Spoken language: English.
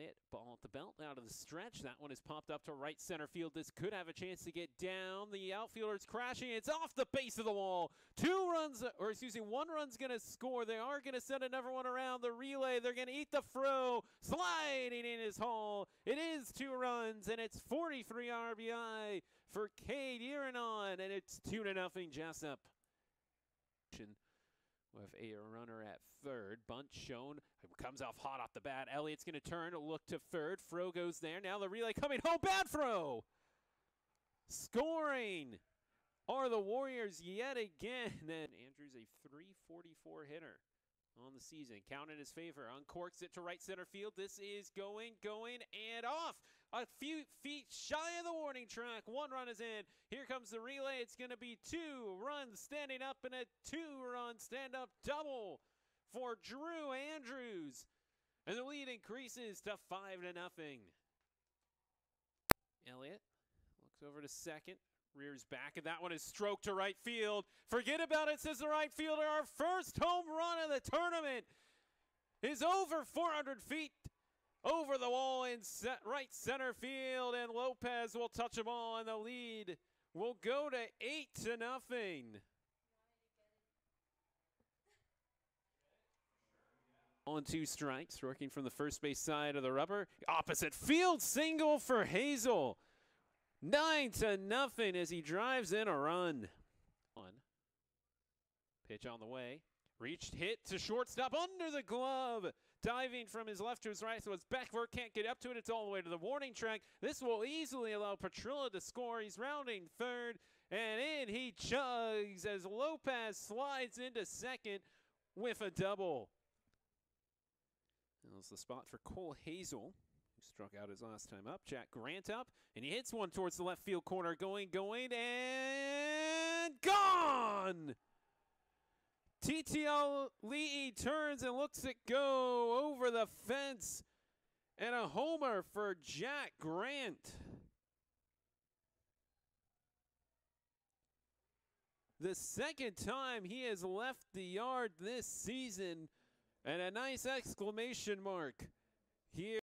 Elliott, ball at the belt, out of the stretch. That one is popped up to right center field. This could have a chance to get down. The outfielder's crashing. It's off the base of the wall. One run's going to score. They are going to send another one around the relay. They're going to eat the Fro. Sliding in his hole. It is 2 runs, and it's 43 RBI for Cade Erinon, and it's 2-0 Jessup. With a runner at third. Bunt shown. It comes off hot off the bat. Elliott's going to turn. Look to third. Fro goes there. Now the relay coming home. Bad throw. Scoring are the Warriors yet again. And Andrews, a 344 hitter on the season. Count in his favor. Uncorks it to right center field. This is going, and off. A few feet shy of the warning track. 1 run is in. Here comes the relay. It's going to be 2 runs standing up and a 2-run stand-up double for Drew Andrews. And the lead increases to 5-0. Elliott looks over to second. Rears back, and that one is stroked to right field. Forget about it, says the right fielder. Our first home run of the tournament is over 400 feet over the wall in right center field, and Lopez will touch them all, and the lead will go to 8-0. On 2 strikes, working from the first base side of the rubber. Opposite field, single for Hazel. 9-0 as he drives in a run. One. Pitch on the way. Reached, hit to shortstop, under the glove. Diving from his left to his right, so it's backward, can't get up to it. It's all the way to the warning track. This will easily allow Patrulla to score. He's rounding third, and in he chugs as Lopez slides into second with a double. That's the spot for Cole Hazel. Struck out his last time up. Jack Grant up, and he hits one towards the left field corner. Going, and gone! TTL Lee turns and looks it go over the fence, and a homer for Jack Grant. The second time he has left the yard this season, and a nice exclamation mark here.